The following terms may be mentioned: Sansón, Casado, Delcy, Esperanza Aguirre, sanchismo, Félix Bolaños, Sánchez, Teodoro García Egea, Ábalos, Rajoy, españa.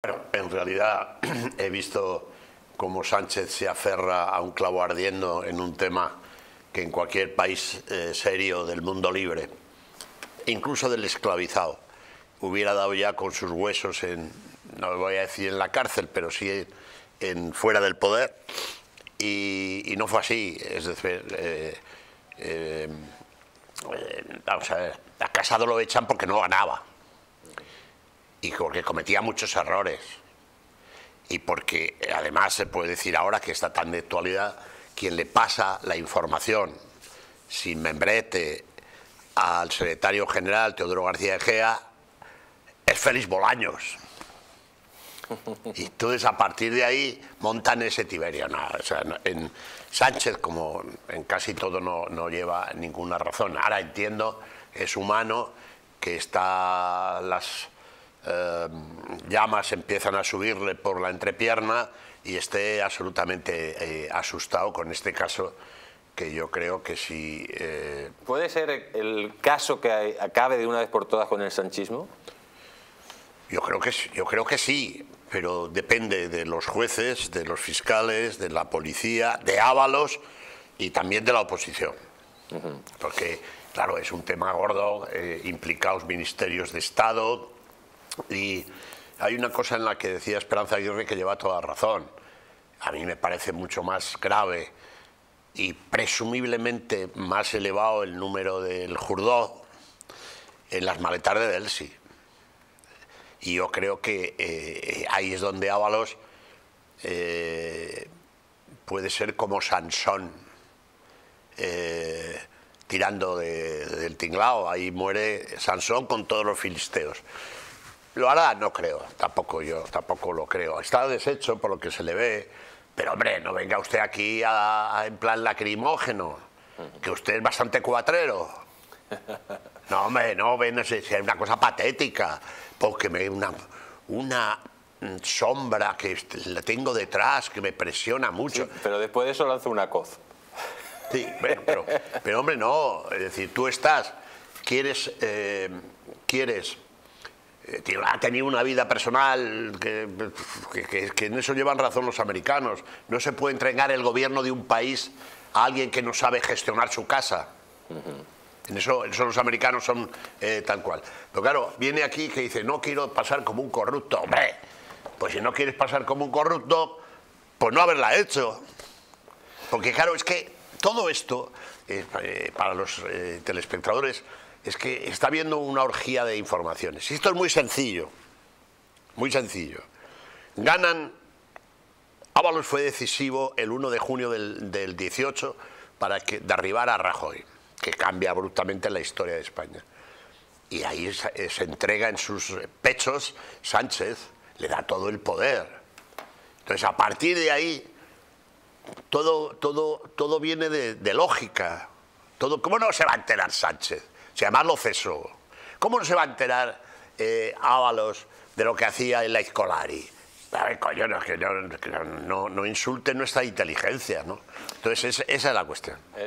Bueno, en realidad he visto cómo Sánchez se aferra a un clavo ardiendo en un tema que en cualquier país serio del mundo libre, incluso del esclavizado, hubiera dado ya con sus huesos en, no voy a decir en la cárcel, pero sí en fuera del poder, y no fue así. Es decir, vamos a ver, a Casado lo echan porque no ganaba, y porque cometía muchos errores, y porque además se puede decir ahora que está tan de actualidad, quien le pasa la información sin membrete al secretario general Teodoro García Egea es Félix Bolaños. Y entonces a partir de ahí montan ese tiberio. No, o sea, en Sánchez, como en casi todo, no lleva ninguna razón. Ahora entiendo, es humano, que está las llamas empiezan a subirle por la entrepierna y esté absolutamente asustado con este caso, que yo creo que sí. ¿Puede ser el caso que acabe de una vez por todas con el sanchismo? Yo creo que sí, pero depende de los jueces, de los fiscales, de la policía, de Ábalos y también de la oposición. Porque, claro, es un tema gordo, implicados ministerios de Estado, y hay una cosa en la que decía Esperanza Aguirre que lleva toda razón. A mí me parece mucho más grave y presumiblemente más elevado el número del jurdó en las maletas de Delcy. Y yo creo que ahí es donde Ábalos puede ser como Sansón, tirando del tinglao. Ahí muere Sansón con todos los filisteos. Lo hará, no creo, tampoco lo creo. Está deshecho por lo que se le ve, pero hombre, no venga usted aquí en plan lacrimógeno, que usted es bastante cuatrero. No, hombre, no, es una cosa patética, porque me una sombra que la tengo detrás, que me presiona mucho. Sí, pero después de eso lanzo una coz. Sí, bueno, pero hombre, no, es decir, tú estás, ha tenido una vida personal, que en eso llevan razón los americanos. No se puede entregar el gobierno de un país a alguien que no sabe gestionar su casa. En eso los americanos son tal cual. Pero claro, viene aquí que dice, no quiero pasar como un corrupto. Hombre, pues si no quieres pasar como un corrupto, pues no haberla hecho. Porque claro, es que todo esto, para los telespectadores, es que está habiendo una orgía de informaciones. Esto es muy sencillo, muy sencillo. Ganan, Ábalos fue decisivo el 1 de junio del 18 para derribar a Rajoy, que cambia abruptamente la historia de España. Y ahí se entrega en sus pechos Sánchez, le da todo el poder. Entonces, a partir de ahí, todo viene de lógica. Todo, ¿cómo no se va a enterar Sánchez? Si además lo cesó. ¿Cómo no se va a enterar Ábalos de lo que hacía en la Escolari? A ver, coño, no insulten nuestra inteligencia, ¿no? Entonces, esa es la cuestión.